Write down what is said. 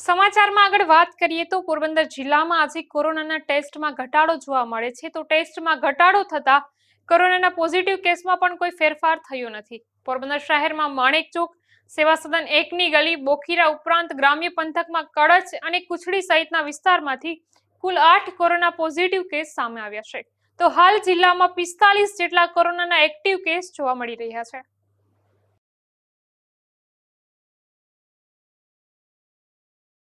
સમાચારમાં આગળ વાત કરીએ તો પોરબંદર જિલ્લામાં આજે કોરોનાના ટેસ્ટમાં ઘટાડો જોવા મળે છે તો ટેસ્ટમાં ઘટાડો થતા કોરોનાના પોઝિટિવ કેસમાં પણ કોઈ ફેરફાર થયો નથી। પોરબંદર શહેરમાં માણેક ચોક, સેવા સદન 1 ની ગલી, બોખીરા ઉપરાંત ગ્રામ્ય પંથકમાં કળચ અને કુછડી સહિતના વિસ્તારમાંથી કુલ 8 કોરોના પોઝિટિવ કેસ સામે આવ્યા છે। તો હાલ જિલ્લામાં 45 જેટલા કોરોનાના એક્ટિવ કેસ જોવા મળી રહ્યા છે।